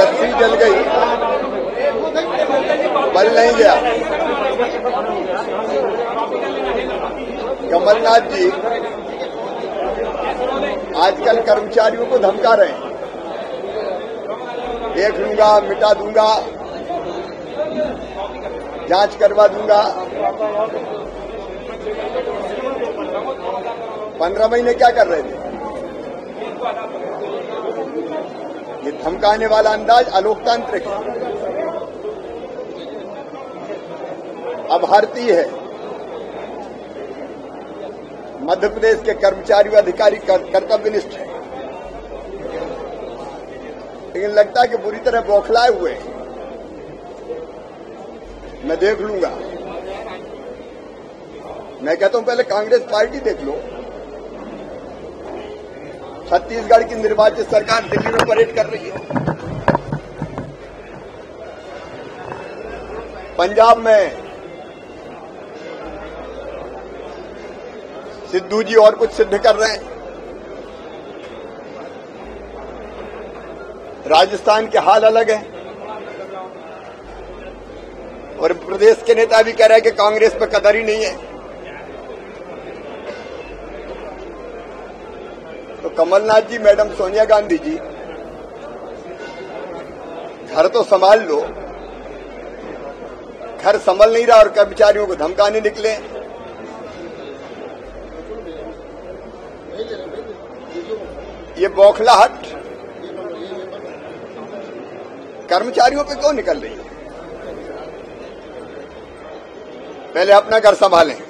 रस्सी जल गई, बल नहीं गया। कमलनाथ जी आजकल कर्मचारियों को धमका रहे हैं, देख लूंगा, मिटा दूंगा, जांच करवा दूंगा। 15 महीने क्या कर रहे थे? ये धमकाने वाला अंदाज अलोकतांत्रिक है, अभारतीय है। मध्य प्रदेश के कर्मचारी व अधिकारी कर्तव्यनिष्ठ है, लेकिन लगता है कि बुरी तरह बौखलाए हुए हैं। मैं देख लूंगा। मैं कहता हूं पहले कांग्रेस पार्टी देख लो। छत्तीसगढ़ की निर्वाचित सरकार दिल्ली में परेड कर रही है, पंजाब में सिद्धू जी और कुछ सिद्ध कर रहे हैं, राजस्थान के हाल अलग है, और प्रदेश के नेता भी कह रहे हैं कि कांग्रेस पर कदर ही नहीं है। तो कमलनाथ जी, मैडम सोनिया गांधी जी, घर तो संभाल लो। घर संभल नहीं रहा और कर्मचारियों को धमकाने निकले। ये बौखलाहट कर्मचारियों पे क्यों निकल रही है? पहले अपना घर संभालें।